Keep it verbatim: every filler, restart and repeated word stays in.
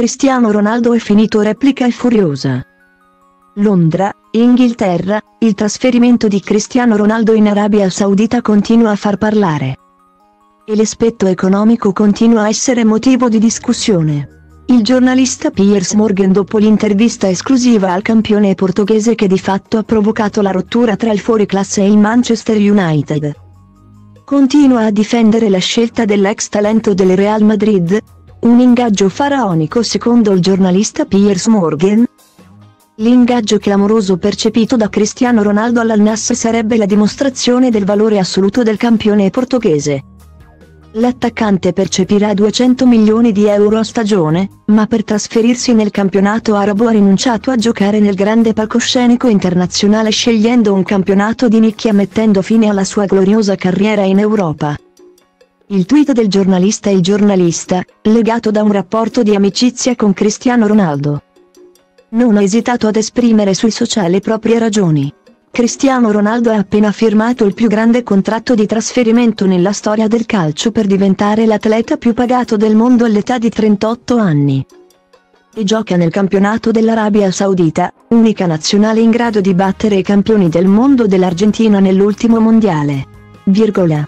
Cristiano Ronaldo è finito, replica è furiosa. Londra, Inghilterra, il trasferimento di Cristiano Ronaldo in Arabia Saudita continua a far parlare. E l'aspetto economico continua a essere motivo di discussione. Il giornalista Piers Morgan, dopo l'intervista esclusiva al campione portoghese che di fatto ha provocato la rottura tra il fuoriclasse e il Manchester United, continua a difendere la scelta dell'ex talento del Real Madrid. Un ingaggio faraonico, secondo il giornalista Piers Morgan. L'ingaggio clamoroso percepito da Cristiano Ronaldo all'Al-Nassr sarebbe la dimostrazione del valore assoluto del campione portoghese. L'attaccante percepirà duecento milioni di euro a stagione, ma per trasferirsi nel campionato arabo ha rinunciato a giocare nel grande palcoscenico internazionale, scegliendo un campionato di nicchia, mettendo fine alla sua gloriosa carriera in Europa. Il tweet del giornalista è il giornalista, legato da un rapporto di amicizia con Cristiano Ronaldo, non ha esitato ad esprimere sui social le proprie ragioni. Cristiano Ronaldo ha appena firmato il più grande contratto di trasferimento nella storia del calcio per diventare l'atleta più pagato del mondo all'età di trentotto anni. E gioca nel campionato dell'Arabia Saudita, unica nazionale in grado di battere i campioni del mondo dell'Argentina nell'ultimo mondiale. Virgola.